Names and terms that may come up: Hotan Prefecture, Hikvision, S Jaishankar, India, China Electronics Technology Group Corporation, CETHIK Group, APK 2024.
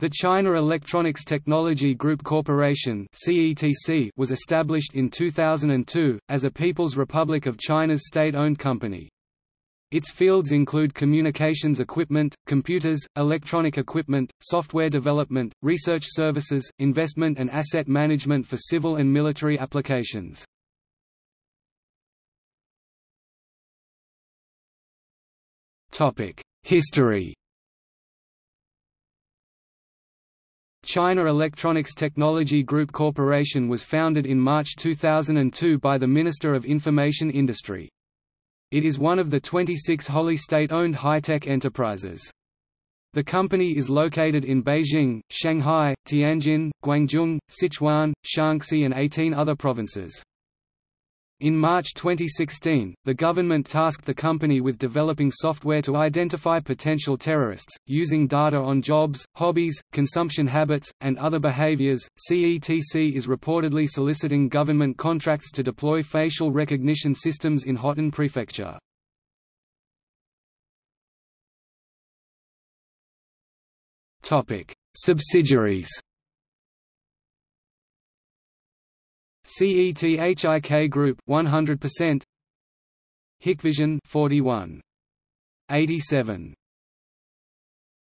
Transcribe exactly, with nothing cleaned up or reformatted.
The China Electronics Technology Group Corporation (C E T C) was established in two thousand two, as a People's Republic of China's state-owned company. Its fields include communications equipment, computers, electronic equipment, software development, research services, investment and asset management for civil and military applications. History. China Electronics Technology Group Corporation was founded in March two thousand two by the Minister of Information Industry. It is one of the twenty-six wholly state-owned high-tech enterprises. The company is located in Beijing, Shanghai, Tianjin, Guangdong, Sichuan, Shaanxi and eighteen other provinces. In March twenty sixteen, the government tasked the company with developing software to identify potential terrorists, using data on jobs, hobbies, consumption habits, and other behaviors. C E T C is reportedly soliciting government contracts to deploy facial recognition systems in Hotan Prefecture. Topic: Subsidiaries. CETHIK Group one hundred percent, Hikvision forty-one point eight seven